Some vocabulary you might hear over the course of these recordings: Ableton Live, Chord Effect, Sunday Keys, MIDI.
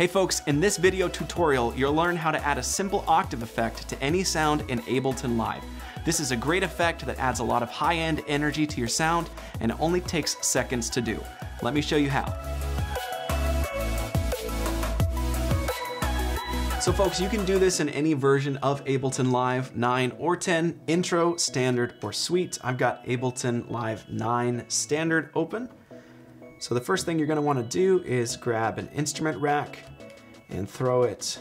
Hey folks, in this video tutorial, you'll learn how to add a simple octave effect to any sound in Ableton Live. This is a great effect that adds a lot of high-end energy to your sound, and it only takes seconds to do. Let me show you how. So folks, you can do this in any version of Ableton Live, 9 or 10, intro, standard, or suite. I've got Ableton Live 9 standard open. So the first thing you're gonna wanna do is grab an instrument rack and throw it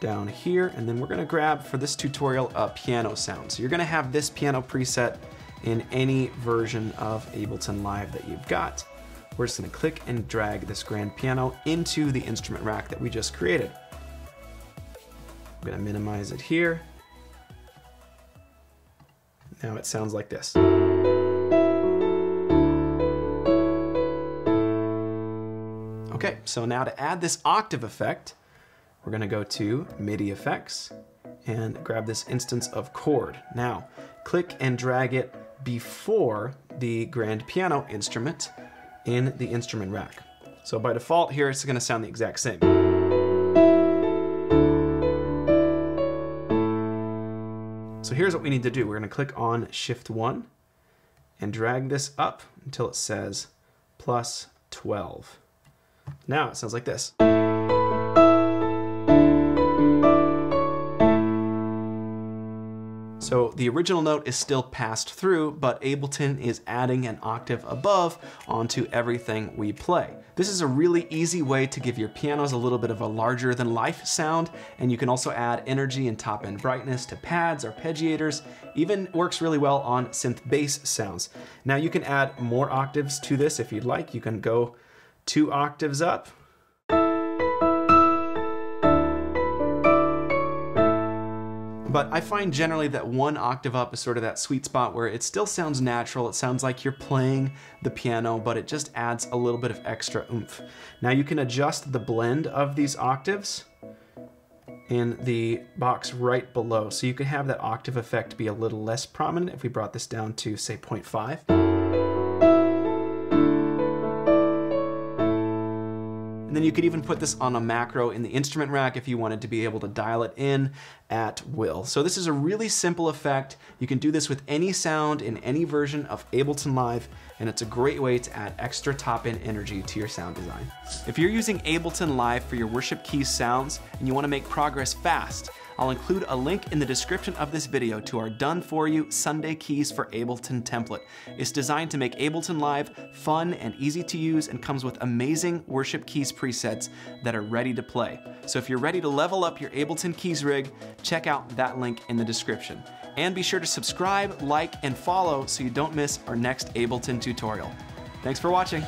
down here. And then we're gonna grab, for this tutorial, a piano sound. So you're gonna have this piano preset in any version of Ableton Live that you've got. We're just gonna click and drag this grand piano into the instrument rack that we just created. I'm gonna minimize it here. Now it sounds like this. Okay, so now to add this octave effect, we're gonna go to MIDI effects and grab this instance of chord. Now, click and drag it before the grand piano instrument in the instrument rack. So by default here, it's gonna sound the exact same. So here's what we need to do. We're gonna click on Shift 1 and drag this up until it says plus 12. Now it sounds like this. So the original note is still passed through, but Ableton is adding an octave above onto everything we play. This is a really easy way to give your pianos a little bit of a larger than life sound, and you can also add energy and top end brightness to pads, arpeggiators, even works really well on synth bass sounds. Now you can add more octaves to this if you'd like. You can go 2 octaves up. But I find generally that 1 octave up is sort of that sweet spot where it still sounds natural, it sounds like you're playing the piano, but it just adds a little bit of extra oomph. Now you can adjust the blend of these octaves in the box right below. So you can have that octave effect be a little less prominent if we brought this down to, say, 0.5. And then you could even put this on a macro in the instrument rack if you wanted to be able to dial it in at will. So this is a really simple effect. You can do this with any sound in any version of Ableton Live, and it's a great way to add extra top-end energy to your sound design. If you're using Ableton Live for your worship keys sounds and you want to make progress fast, I'll include a link in the description of this video to our done-for-you Sunday Keys for Ableton template. It's designed to make Ableton Live fun and easy to use, and comes with amazing worship keys presets that are ready to play. So if you're ready to level up your Ableton Keys rig, check out that link in the description. And be sure to subscribe, like, and follow so you don't miss our next Ableton tutorial. Thanks for watching.